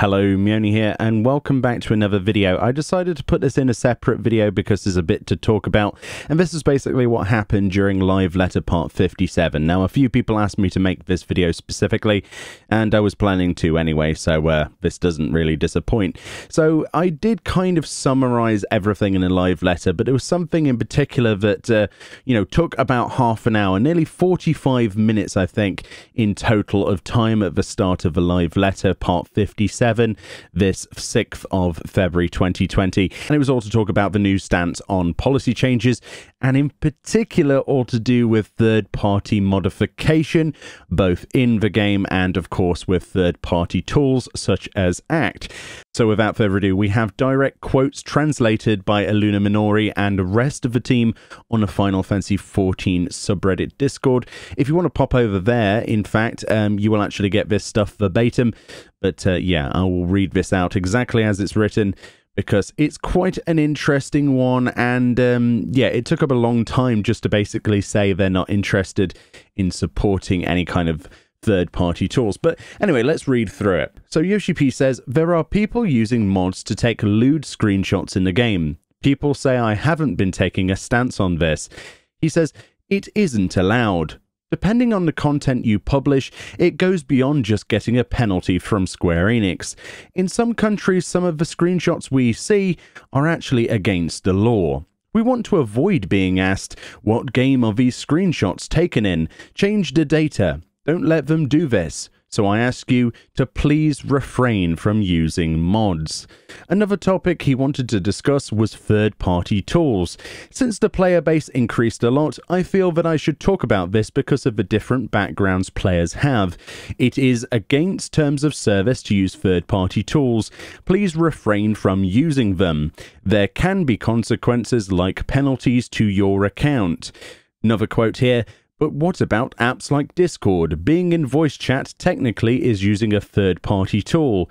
Hello, Meoni here, and welcome back to another video. I decided to put this in a separate video because there's a bit to talk about, and this is basically what happened during Live Letter Part 57. Now, a few people asked me to make this video specifically, and I was planning to anyway, so this doesn't really disappoint. So I did kind of summarize everything in a live letter, but it was something in particular that, you know, took about half an hour, nearly 45 minutes, I think, in total of time at the start of the Live Letter Part 57. This 6th of February 2020, and it was all to talk about the new stance on policy changes, and in particular all to do with third-party modification, both in the game and of course with third-party tools such as ACT. So without further ado, we have direct quotes translated by Aluna Minori and the rest of the team on the Final Fantasy XIV subreddit Discord. If you want to pop over there, in fact, you will actually get this stuff verbatim. But yeah, I will read this out exactly as it's written, because it's quite an interesting one, and yeah, it took up a long time just to basically say they're not interested in supporting any kind of third-party tools. But anyway, let's read through it. So Yoshi P says, there are people using mods to take lewd screenshots in the game. People say I haven't been taking a stance on this. He says, it isn't allowed. Depending on the content you publish, it goes beyond just getting a penalty from Square Enix. In some countries, some of the screenshots we see are actually against the law. We want to avoid being asked, what game are these screenshots taken in? Change the data. Don't let them do this. So I ask you to please refrain from using mods. Another topic he wanted to discuss was third-party tools. Since the player base increased a lot, I feel that I should talk about this because of the different backgrounds players have. It is against terms of service to use third-party tools. Please refrain from using them. There can be consequences like penalties to your account. Another quote here. But what about apps like Discord? Being in voice chat technically is using a third-party tool.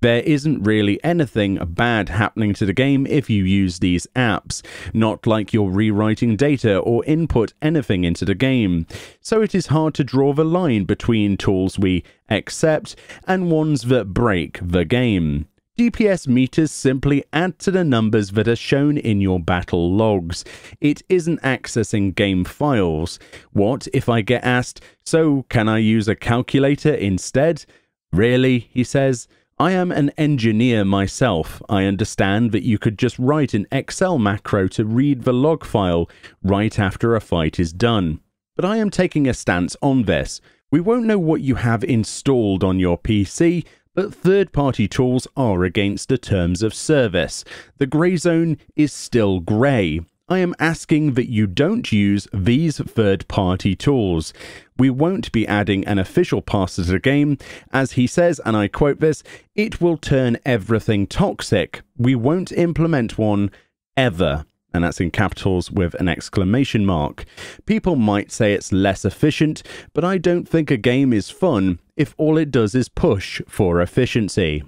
There isn't really anything bad happening to the game if you use these apps. Not like you're rewriting data or input anything into the game. So it is hard to draw the line between tools we accept and ones that break the game. DPS meters simply add to the numbers that are shown in your battle logs. It isn't accessing game files. What if I get asked, so can I use a calculator instead? Really, he says. I am an engineer myself. I understand that you could just write an Excel macro to read the log file right after a fight is done. But I am taking a stance on this. We won't know what you have installed on your PC, but third-party tools are against the terms of service. The grey zone is still grey. I am asking that you don't use these third-party tools. We won't be adding an official passer to the game. As he says, and I quote this, it will turn everything toxic. We won't implement one ever. And that's in capitals with an exclamation mark. People might say it's less efficient, but I don't think a game is fun if all it does is push for efficiency.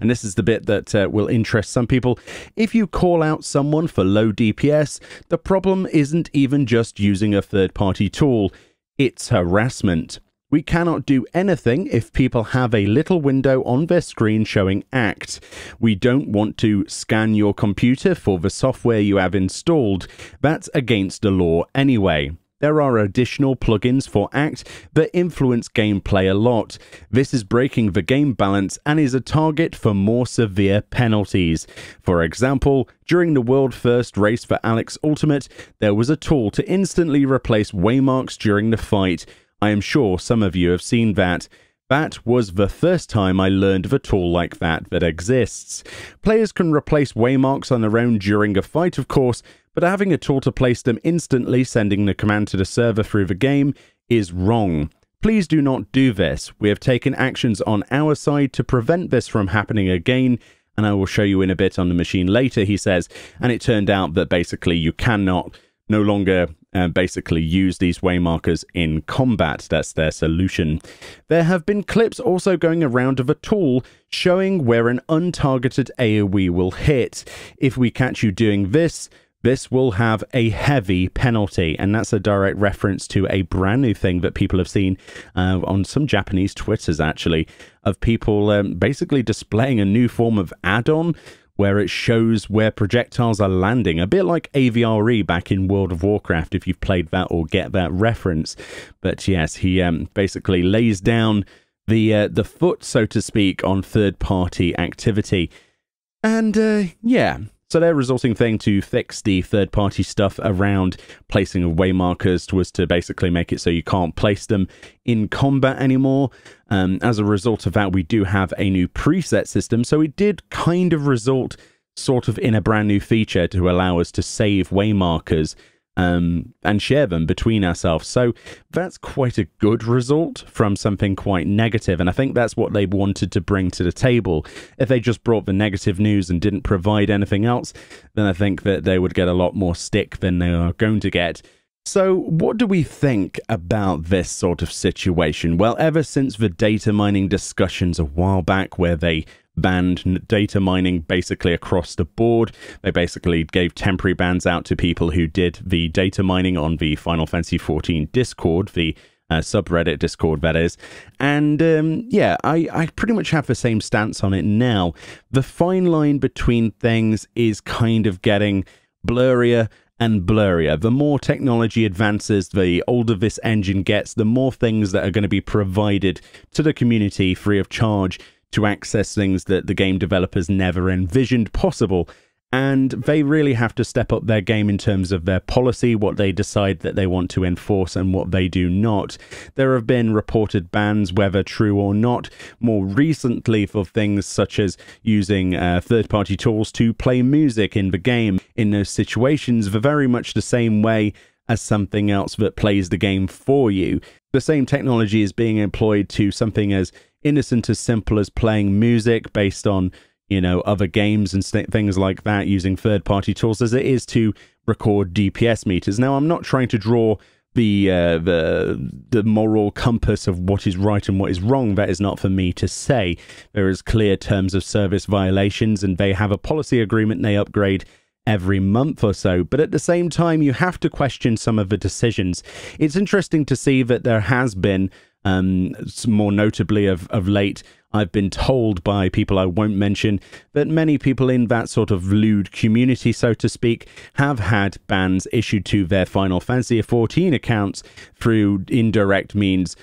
And this is the bit that will interest some people. If you call out someone for low DPS, the problem isn't even just using a third-party tool, it's harassment. We cannot do anything if people have a little window on their screen showing ACT. We don't want to scan your computer for the software you have installed. That's against the law anyway. There are additional plugins for ACT that influence gameplay a lot. This is breaking the game balance and is a target for more severe penalties. For example, during the world first race for Alex Ultimate, there was a tool to instantly replace waymarks during the fight. I am sure some of you have seen that. That was the first time I learned of a tool like that exists. Players can replace waymarks on their own during a fight, of course, but having a tool to place them instantly, sending the command to the server through the game, is wrong. Please do not do this. We have taken actions on our side to prevent this from happening again, and I will show you in a bit on the machine later, he says. And it turned out that basically you cannot no longer basically use these waymarkers in combat. That's their solution. There have been clips also going around of a tool showing where an untargeted AoE will hit. If we catch you doing this, This will have a heavy penalty, and that's a direct reference to a brand new thing that people have seen on some Japanese Twitters, actually, of people basically displaying a new form of add-on where it shows where projectiles are landing, a bit like AVRE back in World of Warcraft, if you've played that or get that reference. But yes, he basically lays down the foot, so to speak, on third-party activity. And, yeah, so their resulting thing to fix the third-party stuff around placing of waymarkers was to basically make it so you can't place them in combat anymore. As a result of that, we do have a new preset system, so it did kind of result sort of in a brand new feature to allow us to save waymarkers and share them between ourselves. So that's quite a good result from something quite negative, and I think that's what they wanted to bring to the table. If they just brought the negative news and didn't provide anything else, then I think that they would get a lot more stick than they are going to get. So what do we think about this sort of situation? Well, ever since the data mining discussions a while back, where they banned data mining basically across the board. They basically gave temporary bans out to people who did the data mining on the Final Fantasy XIV Discord, the subreddit Discord, that is. And yeah, I pretty much have the same stance on it now. The fine line between things is kind of getting blurrier and blurrier. The more technology advances, the older this engine gets, the more things that are going to be provided to the community free of charge to access things that the game developers never envisioned possible. And they really have to step up their game in terms of their policy, what they decide that they want to enforce and what they do not. There have been reported bans, whether true or not, more recently for things such as using third-party tools to play music in the game. In those situations, they're very much the same way as something else that plays the game for you. The same technology is being employed to something as innocent as simple as playing music based on, you know, other games and things like that using third-party tools as it is to record DPS meters. Now, I'm not trying to draw the moral compass of what is right and what is wrong. That is not for me to say. There is clear terms of service violations, and they have a policy agreement they upgrade every month or so, but at the same time, you have to question some of the decisions. It's interesting to see that there has been more notably of late, I've been told by people I won't mention that many people in that sort of lewd community, so to speak, have had bans issued to their Final Fantasy XIV accounts through indirect means,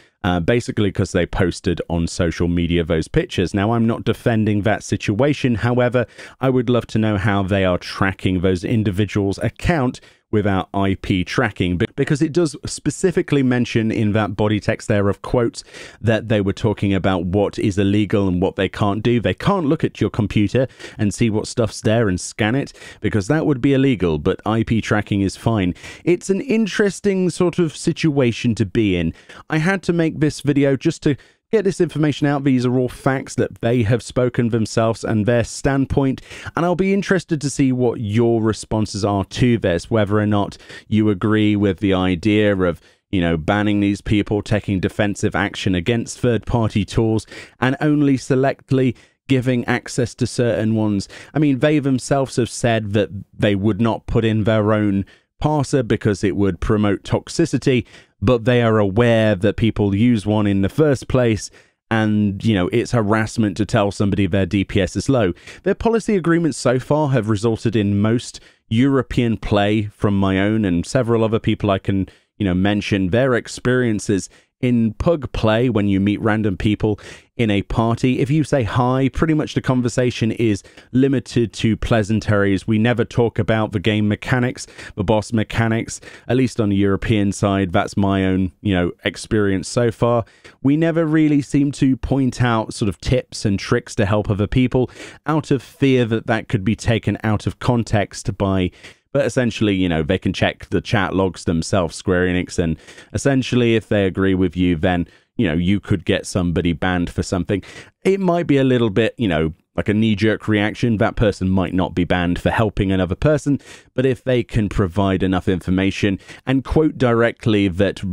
basically because they posted on social media those pictures. Now, I'm not defending that situation. However, I would love to know how they are tracking those individuals' account without IP tracking, because it does specifically mention in that body text there of quotes that they were talking about what is illegal and what they can't do. They can't look at your computer and see what stuff's there and scan it, because that would be illegal, but IP tracking is fine. It's an interesting sort of situation to be in. I had to make this video just to get this information out. These are all facts that they have spoken themselves and their standpoint, and I'll be interested to see what your responses are to this, whether or not you agree with the idea of, you know, banning these people, taking defensive action against third-party tools, and only selectly giving access to certain ones. I mean, they themselves have said that they would not put in their own parser because it would promote toxicity, but they are aware that people use one in the first place, and, you know, it's harassment to tell somebody their DPS is low. Their policy agreements so far have resulted in most European play from my own and several other people I can, you know, mention their experiences in pug play when you meet random people in a party. If you say hi, pretty much the conversation is limited to pleasantries. We never talk about the game mechanics, the boss mechanics, at least on the European side. That's my own, you know, experience so far. We never really seem to point out sort of tips and tricks to help other people out of fear that that could be taken out of context by... But essentially, you know, they can check the chat logs themselves, Square Enix, and essentially if they agree with you, then, you know, you could get somebody banned for something. It might be a little bit, you know, like a knee-jerk reaction. That person might not be banned for helping another person, but if they can provide enough information and quote directly that,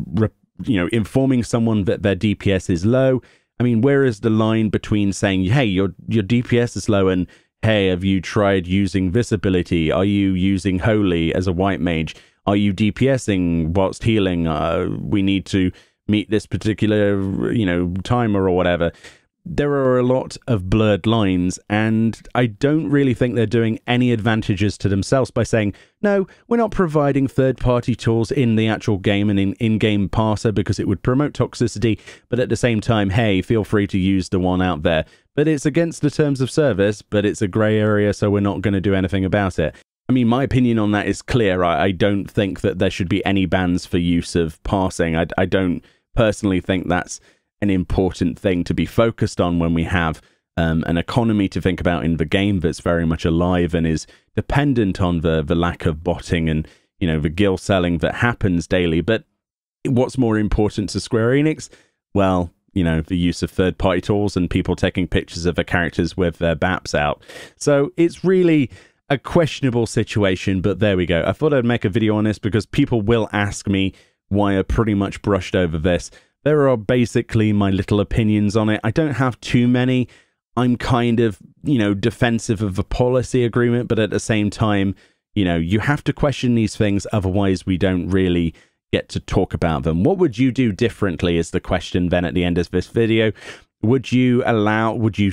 you know, informing someone that their DPS is low, I mean, where is the line between saying, hey, your DPS is low and hey, have you tried using this ability? Are you using Holy as a white mage? Are you DPSing whilst healing? We need to meet this particular, you know, timer or whatever. There are a lot of blurred lines, and I don't really think they're doing any advantages to themselves by saying, no, we're not providing third-party tools in the actual game and in-game parser because it would promote toxicity, but at the same time, hey, feel free to use the one out there. But it's against the terms of service, but it's a grey area, so we're not going to do anything about it. I mean, my opinion on that is clear. I don't think that there should be any bans for use of parsing. I don't personally think that's an important thing to be focused on when we have an economy to think about in the game that's very much alive and is dependent on the lack of botting and, you know, the gill selling that happens daily. But what's more important to Square Enix? Well, you know, the use of third-party tools and people taking pictures of the characters with their baps out. So it's really a questionable situation, but there we go. I thought I'd make a video on this because people will ask me why I pretty much brushed over this. There are basically my little opinions on it. I don't have too many. I'm kind of, you know, defensive of the policy agreement, but at the same time, you know, you have to question these things, otherwise we don't really get to talk about them. What would you do differently is the question then at the end of this video. Would you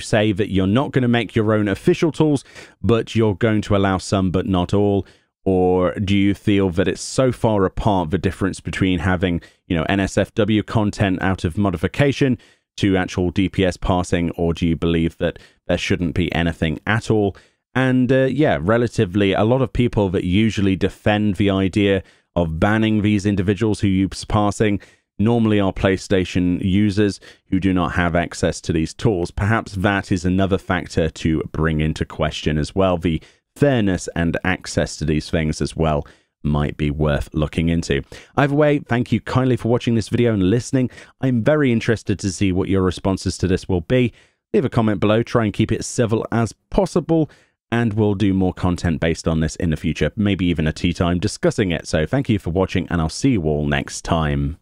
say that you're not going to make your own official tools, but you're going to allow some but not all? Or do you feel that it's so far apart, the difference between having, you know, NSFW content out of modification to actual DPS parsing, or do you believe that there shouldn't be anything at all? And yeah, relatively, a lot of people that usually defend the idea of banning these individuals who use parsing normally are PlayStation users who do not have access to these tools. Perhaps that is another factor to bring into question as well. The fairness and access to these things as well might be worth looking into. Either way, thank you kindly for watching this video and listening. I'm very interested to see what your responses to this will be. Leave a comment below, try and keep it civil as possible, and we'll do more content based on this in the future, maybe even a tea time discussing it. So thank you for watching, and I'll see you all next time.